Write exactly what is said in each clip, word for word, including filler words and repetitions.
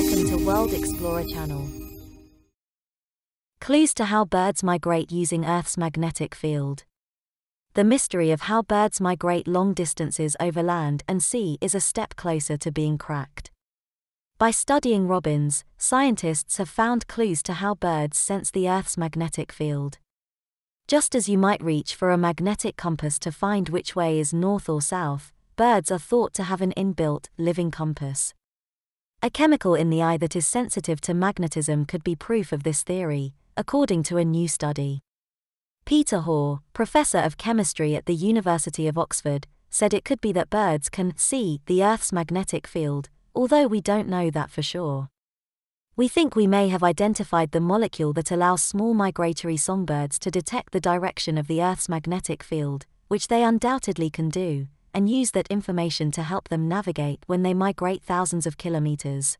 Welcome to World Explorer channel. Clues to how birds migrate using Earth's magnetic field. The mystery of how birds migrate long distances over land and sea is a step closer to being cracked. By studying robins, scientists have found clues to how birds sense the Earth's magnetic field. Just as you might reach for a magnetic compass to find which way is north or south, birds are thought to have an inbuilt, living compass. A chemical in the eye that is sensitive to magnetism could be proof of this theory, according to a new study. Peter Hore, professor of chemistry at the University of Oxford, said it could be that birds can see the Earth's magnetic field, although we don't know that for sure. We think we may have identified the molecule that allows small migratory songbirds to detect the direction of the Earth's magnetic field, which they undoubtedly can do, and use that information to help them navigate when they migrate thousands of kilometers.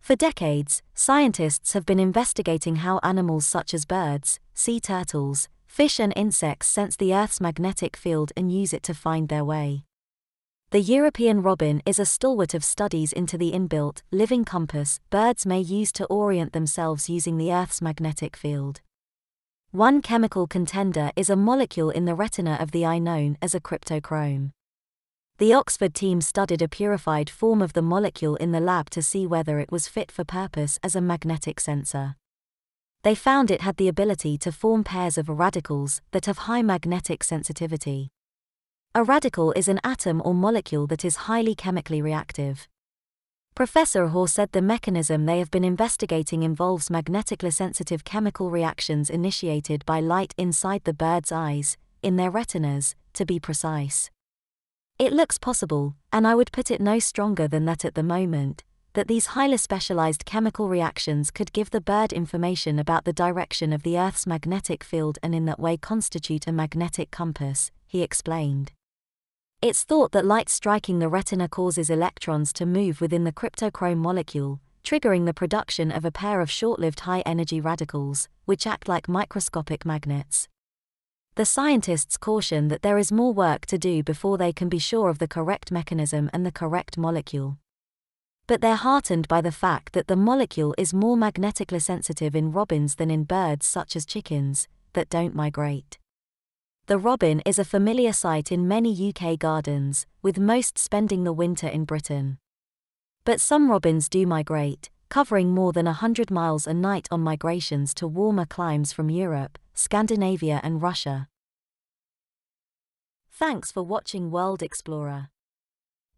For decades, scientists have been investigating how animals such as birds, sea turtles, fish and insects sense the Earth's magnetic field and use it to find their way. The European robin is a stalwart of studies into the inbuilt, living compass birds may use to orient themselves using the Earth's magnetic field. One chemical contender is a molecule in the retina of the eye known as a cryptochrome. The Oxford team studied a purified form of the molecule in the lab to see whether it was fit for purpose as a magnetic sensor. They found it had the ability to form pairs of radicals that have high magnetic sensitivity. A radical is an atom or molecule that is highly chemically reactive. Professor Hore said the mechanism they have been investigating involves magnetically sensitive chemical reactions initiated by light inside the bird's eyes, in their retinas, to be precise. It looks possible, and I would put it no stronger than that at the moment, that these highly specialized chemical reactions could give the bird information about the direction of the Earth's magnetic field and in that way constitute a magnetic compass, he explained. It's thought that light striking the retina causes electrons to move within the cryptochrome molecule, triggering the production of a pair of short-lived high-energy radicals, which act like microscopic magnets. The scientists caution that there is more work to do before they can be sure of the correct mechanism and the correct molecule. But they're heartened by the fact that the molecule is more magnetically sensitive in robins than in birds such as chickens, that don't migrate. The robin is a familiar sight in many U K gardens, with most spending the winter in Britain. But some robins do migrate, covering more than one hundred miles a night on migrations to warmer climes from Europe, Scandinavia and Russia. Thanks for watching World Explorer.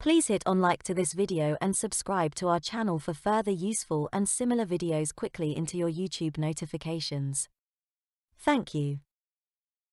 Please hit on like to this video and subscribe to our channel for further useful and similar videos quickly into your YouTube notifications. Thank you.